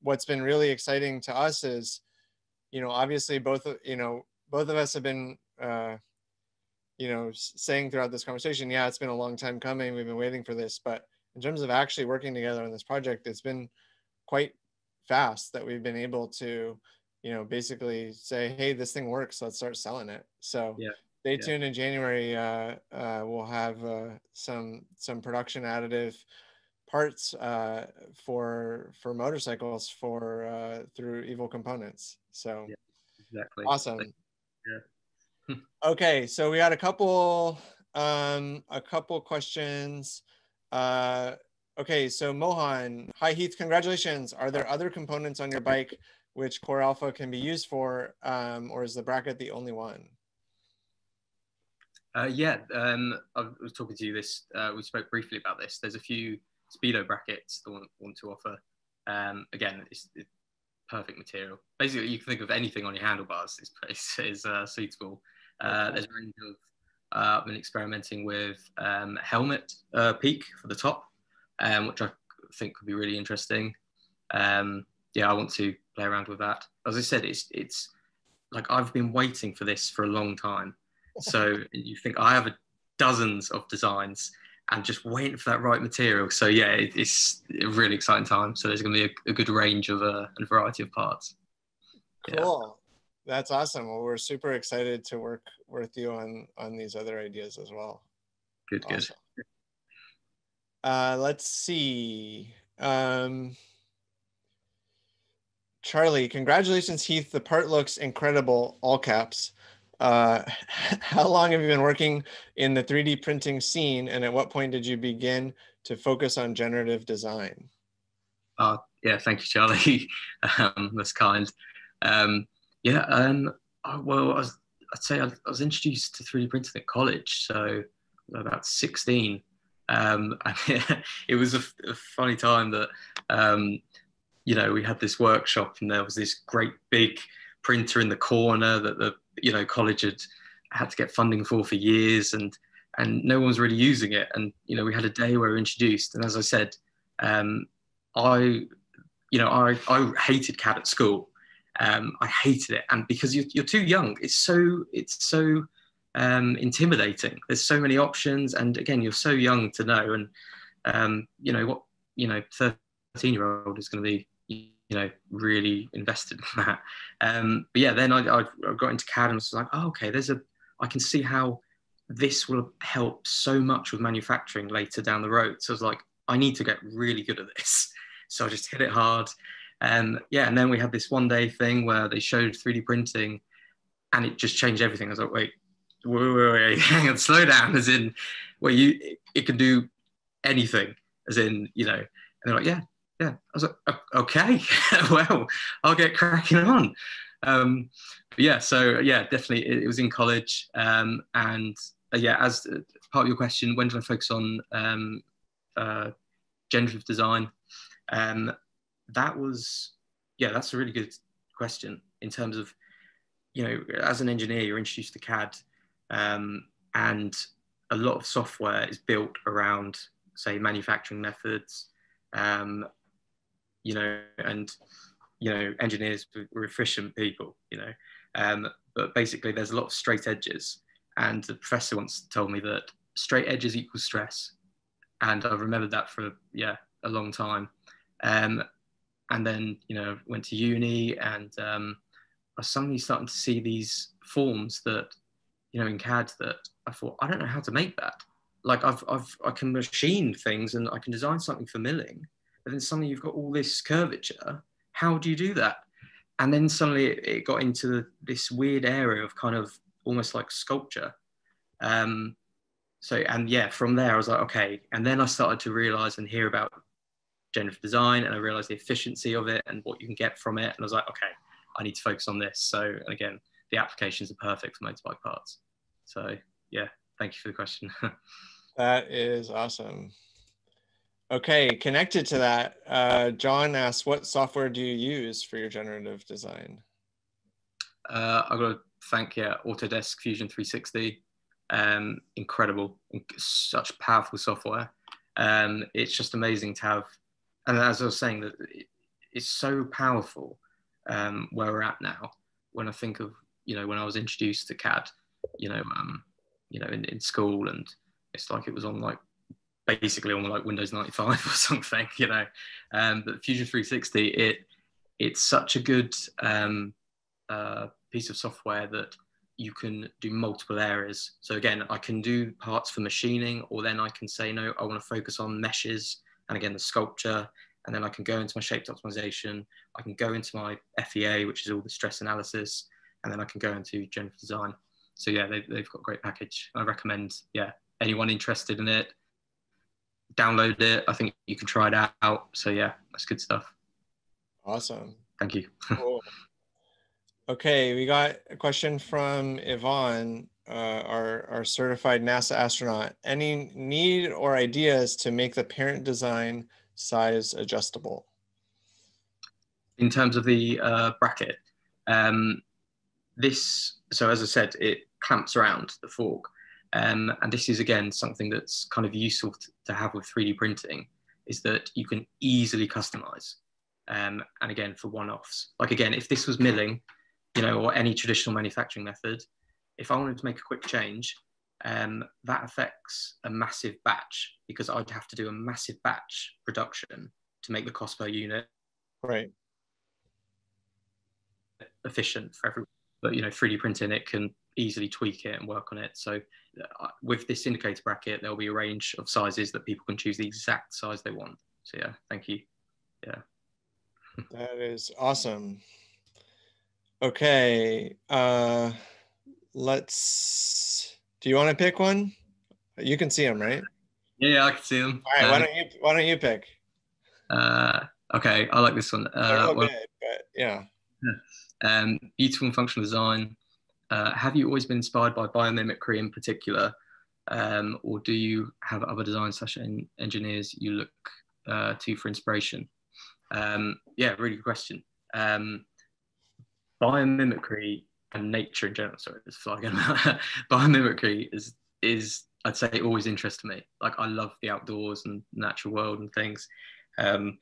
what's been really exciting to us is, you know, obviously both of us have been, you know, saying throughout this conversation, yeah, it's been a long time coming, we've been waiting for this, but in terms of actually working together on this project, it's been quite fast that we've been able to, you know, basically say, hey, this thing works, let's start selling it. So yeah, stay tuned in January. We'll have some production additive parts for motorcycles through Evol Components. So yeah, exactly. Awesome. Yeah. Okay, so we had a couple questions. Okay, so Mohan, hi Heath, congratulations. Are there other components on your bike which Core Alpha can be used for, or is the bracket the only one? I was talking to you this, we spoke briefly about this. There's a few Speedo brackets that I want to offer. Again, it's perfect material. Basically, you can think of anything on your handlebars is suitable. There's a range of, I've been experimenting with helmet peak for the top, which I think could be really interesting. Yeah, I want to play around with that. As I said, it's like I've been waiting for this for a long time. So you think I have dozens of designs and just waiting for that right material. So yeah, it's a really exciting time. So there's going to be a good range of a variety of parts. Cool. Yeah. That's awesome. Well, we're super excited to work with you on these other ideas as well. Good, awesome. Good. Let's see. Charlie, congratulations, Heath. The part looks incredible, all caps. How long have you been working in the 3D printing scene, and at what point did you begin to focus on generative design? Yeah, thank you, Charlie. That's kind. Well, I'd say I was introduced to 3D printing at college, so about 16. And it was a funny time that, you know, we had this workshop and there was this great big printer in the corner that the college had to get funding for years, and no one was really using it. And we had a day where we were introduced, and as I said, I hated CAD at school. I hated it, and because you're too young, it's so intimidating. There's so many options, and again, you're so young to know. And 13-year-old is going to be really invested in that. But yeah, then I got into CAD and was like, oh, okay, I can see how this will help so much with manufacturing later down the road. So I was like, I need to get really good at this. So I just hit it hard. Yeah, and then we had this one day thing where they showed 3D printing and it just changed everything. I was like, wait, hang on, slow down, as in, well, it can do anything, as in, and they're like, yeah, I was like, okay, well, I'll get cracking on. Definitely, it was in college. As part of your question, when did I focus on generative design? That's a really good question in terms of, as an engineer, you're introduced to CAD, and a lot of software is built around, say, manufacturing methods, engineers were efficient people, but basically there's a lot of straight edges, and the professor once told me that straight edges equals stress, and I've remembered that for a long time. And then went to uni, and I was suddenly starting to see these forms that in CAD that I thought, I don't know how to make that. Like I can machine things and I can design something for milling, but then suddenly you've got all this curvature. How do you do that? And then suddenly it got into this weird area of kind of almost like sculpture. From there I was like, okay. And then I started to realize and hear about generative design, and I realized the efficiency of it and what you can get from it. And I was like, okay, I need to focus on this. So again, the applications are perfect for motorbike parts. So yeah, thank you for the question. That is awesome. Okay, connected to that, John asks, what software do you use for your generative design? I've got to thank Autodesk Fusion 360. Incredible, such powerful software. It's just amazing to have, and as I was saying, that it's so powerful where we're at now. When I think of, when I was introduced to CAD, in school, and it's like it was on like, basically on like Windows 95 or something, but Fusion 360, it's such a good piece of software that you can do multiple areas. So again, I can do parts for machining, or then I can say, no, I want to focus on meshes, and again, the sculpture, and then I can go into my shaped optimization, I can go into my FEA, which is all the stress analysis, and then I can go into generative design. So yeah, they've got a great package. I recommend, anyone interested in it, download it. I think you can try it out. So yeah, that's good stuff. Awesome. Thank you. Cool. Okay, we got a question from Yvonne, our certified NASA astronaut. Any need or ideas to make the parent design size adjustable? In terms of the bracket, so as I said, it clamps around the fork. And this is, again, something that's kind of useful to have with 3D printing, is that you can easily customize. And again, for one-offs, like again, if this was milling, you know, or any traditional manufacturing method, if I wanted to make a quick change, that affects a massive batch because I'd have to do a massive batch production to make the cost per unit right efficient for everyone. But you know, 3D printing, it can easily tweak it and work on it. So with this indicator bracket, there'll be a range of sizes that people can choose the exact size they want. So yeah, thank you. Yeah. That is awesome. Okay. Do you want to pick one? You can see them, right? Yeah, I can see them. All right. Why don't you pick? Okay. I like this one. Beautiful and functional design. Have you always been inspired by biomimicry in particular? Or do you have other design/engineers you look to for inspiration? Yeah, really good question. Biomimicry and nature in general, sorry, it's flying out. Biomimicry is, I'd say, always interested me. Like, I love the outdoors and natural world and things. You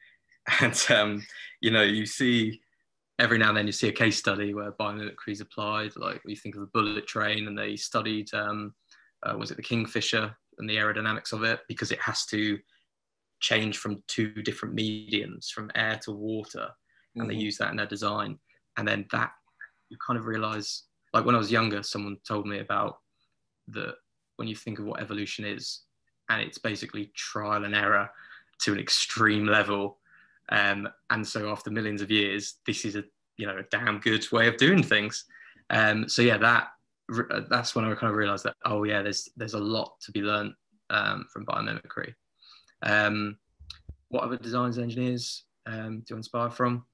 know, you see, every now and then you see a case study where biomimicry is applied, like you think of the bullet train, and they studied, was it the kingfisher and the aerodynamics of it, because it has to change from two different mediums, from air to water, and they use that in their design. And then that, you kind of realize, like when I was younger, someone told me about that when you think of what evolution is, and it's basically trial and error to an extreme level. And so after millions of years, this is a, you know, a damn good way of doing things. So yeah, that's when I kind of realized that, oh yeah, there's a lot to be learned from biomimicry. What other designs engineers do you inspire from?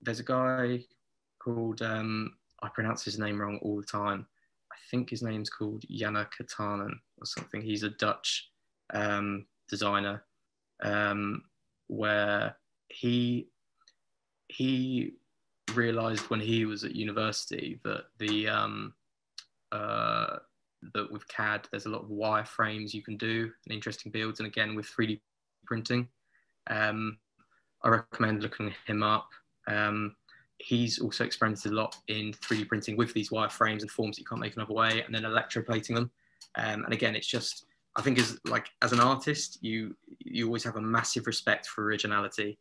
There's a guy called, I pronounce his name wrong all the time. I think his name's called Jana Katanen or something. He's a Dutch designer, where he realized when he was at university that that with CAD, there's a lot of wireframes you can do and interesting builds. And again, with 3D printing, I recommend looking him up. He's also experimented a lot in 3D printing with these wireframes and forms that you can't make another way, and then electroplating them. And again, it's just, I think as an artist, you always have a massive respect for originality.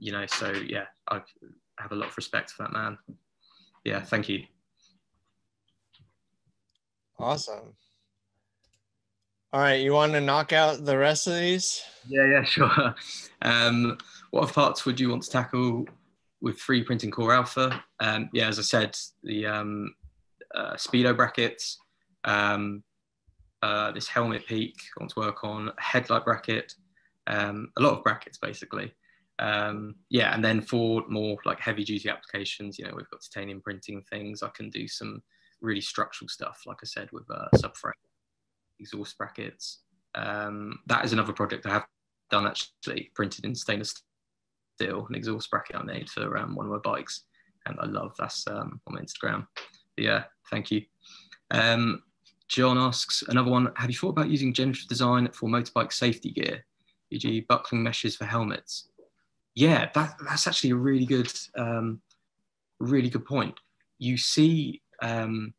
You know, so yeah, I have a lot of respect for that man. Yeah, thank you. Awesome. All right, you want to knock out the rest of these? Yeah, sure. What other parts would you want to tackle with 3D printing Core Alpha? Yeah, as I said, the speedo brackets, this helmet peak I want to work on, headlight bracket, a lot of brackets basically. Yeah, and then for more like heavy duty applications, you know, we've got titanium printing things. I can do some really structural stuff, like I said, with subframe, exhaust brackets. That is another project I have done, actually, printed in stainless steel, an exhaust bracket I made for one of my bikes, and I love that's on my Instagram. But yeah, thank you. John asks another one: have you thought about using generative design for motorbike safety gear, e.g. buckling meshes for helmets? Yeah, that's actually a really good point. You see, every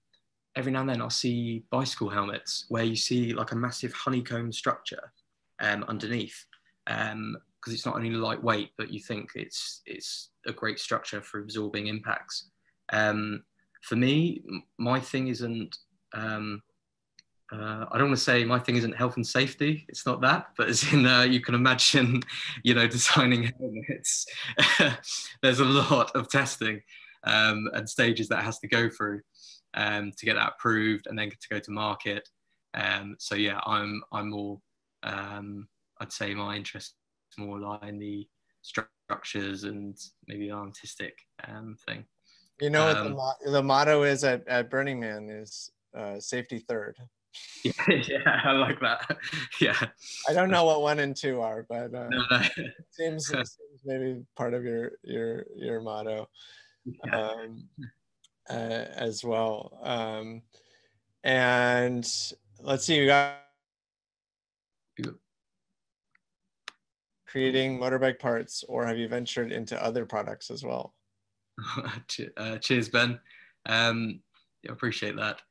now and then I'll see bicycle helmets where you see like a massive honeycomb structure underneath, because it's not only lightweight, but you think it's a great structure for absorbing impacts. For me, my thing isn't, I don't want to say my thing isn't health and safety, it's not that, but as in, you can imagine, you know, designing helmets, there's a lot of testing and stages that has to go through to get that approved and then to go to market. So yeah, I'm more, I'd say my interests more lie in the structures and maybe the artistic thing. You know what the motto is at Burning Man is safety third. Yeah, I like that. Yeah. I don't know what 1 and 2 are, but no. It seems maybe part of your motto. Yeah. As well. And let's see, you got creating motorbike parts, or have you ventured into other products as well? Cheers, Ben. I appreciate that.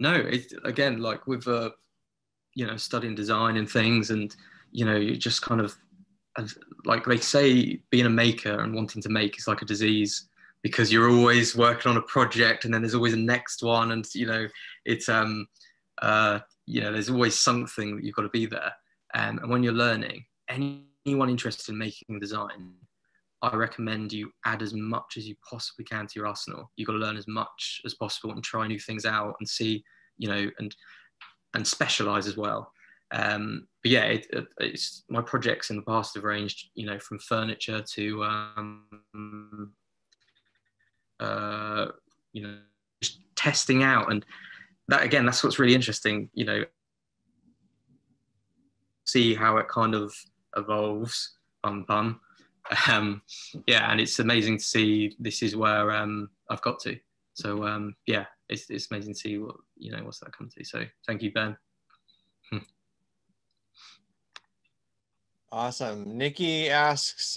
No, it's, again, like with, you know, studying design and things, and, you know, you just kind of, like they say, being a maker and wanting to make is like a disease, because you're always working on a project and then there's always a next one. And, you know, it's, you know, there's always something that you've got to be there. And when you're learning, anyone interested in making design, I recommend you add as much as you possibly can to your arsenal. You've got to learn as much as possible and try new things out and see, you know, and specialize as well. But yeah, it's my projects in the past have ranged, you know, from furniture to, you know, just testing out. And that, again, that's what's really interesting, you know, see how it kind of evolves, yeah, and it's amazing to see this is where I've got to. So yeah, it's amazing to see what, you know, what's that come to. So thank you, Ben. Awesome. Nikki asks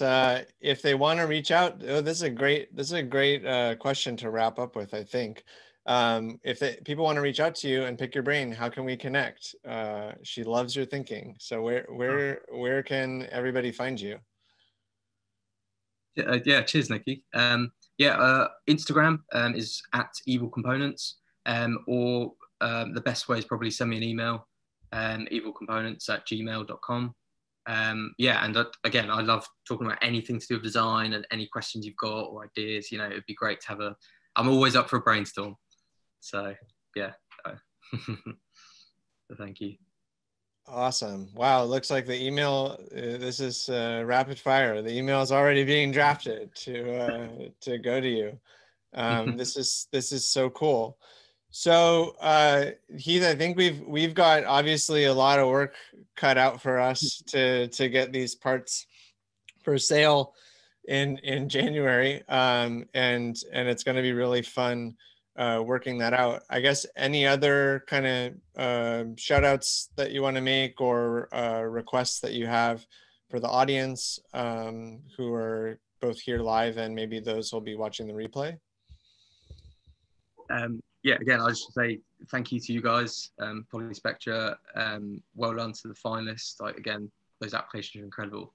if they want to reach out. Oh, this is a great question to wrap up with, I think. If people want to reach out to you and pick your brain, how can we connect? She loves your thinking. So where can everybody find you? Yeah, cheers, Nikki. Yeah, Instagram is at Evol Components, or the best way is probably send me an email, evilcomponents@gmail.com. Yeah, and again, I love talking about anything to do with design and any questions you've got or ideas. You know, it'd be great to have a, I'm always up for a brainstorm. So yeah, thank you. Awesome. Wow. Looks like the email, this is rapid fire. The email is already being drafted to go to you. This is so cool. So Heath, I think we've got obviously a lot of work cut out for us to get these parts for sale in January. And it's going to be really fun working that out. I guess any other kind of shout outs that you want to make, or requests that you have for the audience who are both here live and maybe those who'll be watching the replay? Yeah, again, I just say thank you to you guys, PolySpectra, well done to the finalists. Like, again, those applications are incredible,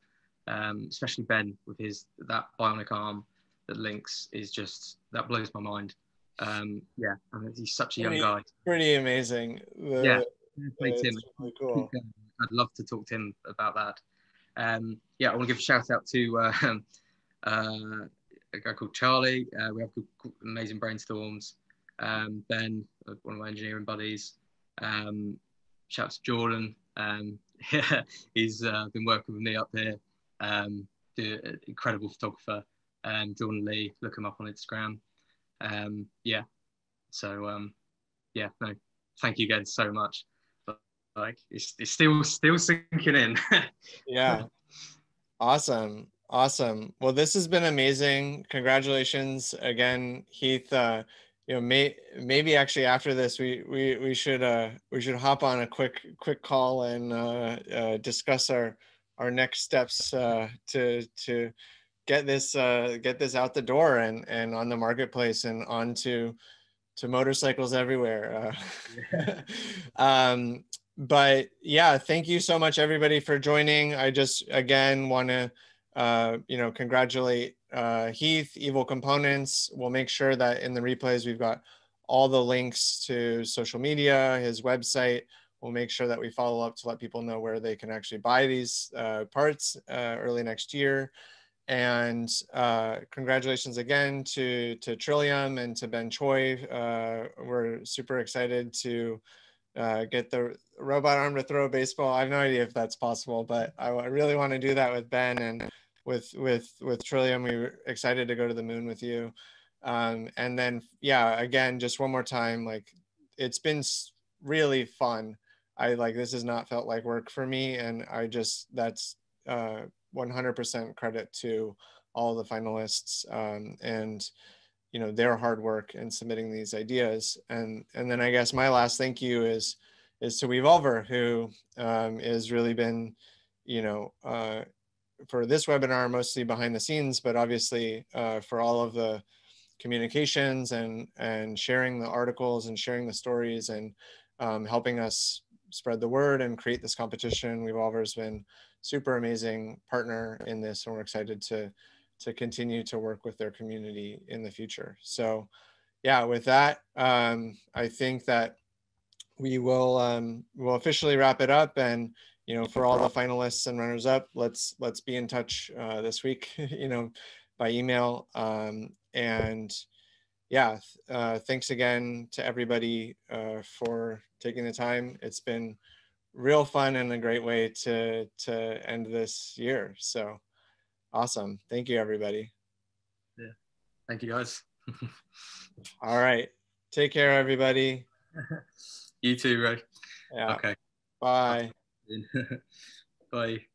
especially Ben with his, that bionic arm that links is just, that blows my mind. Yeah, I mean, he's such a young guy. Pretty amazing. Yeah, thanks, Tim. Really cool. I'd love to talk to him about that. Yeah, I want to give a shout out to a guy called Charlie. We have amazing brainstorms. Ben, one of my engineering buddies. Shout out to Jordan. Yeah, he's been working with me up here. Incredible photographer. Jordan Lee, look him up on Instagram. Yeah, so yeah, no, thank you again so much. But, like, it's still sinking in. Yeah, awesome. Well, this has been amazing. Congratulations again, Heath. You know, maybe actually after this we should hop on a quick call and discuss our next steps to get this out the door and on the marketplace and onto motorcycles everywhere. But yeah, thank you so much, everybody, for joining. I just again want to you know, congratulate Heath, Evol Components. We'll make sure that in the replays we've got all the links to social media, his website. We'll make sure that we follow up to let people know where they can actually buy these parts early next year. And congratulations again to Trillium and to Ben Choi. We're super excited to get the robot arm to throw a baseball. I have no idea if that's possible, but I really want to do that with Ben, and with Trillium. We were excited to go to the moon with you. And then, yeah, again, just one more time, like, it's been really fun. This has not felt like work for me. And that's 100% credit to all the finalists and, you know, their hard work in submitting these ideas. And then I guess my last thank you is to Wevolver, who has really been you know, for this webinar, mostly behind the scenes, but obviously for all of the communications and sharing the articles and sharing the stories and helping us spread the word and create this competition. Wevolver's been super amazing partner in this, and we're excited to continue to work with their community in the future. So yeah, with that, I think that we will we'll officially wrap it up. And you know, for all the finalists and runners up, let's be in touch this week, you know, by email. And yeah, thanks again to everybody for taking the time. It's been real fun and a great way to end this year. So awesome. Thank you, everybody. Yeah. Thank you, guys. All right. Take care, everybody. You too, Ray. Yeah. Okay. Bye. Bye.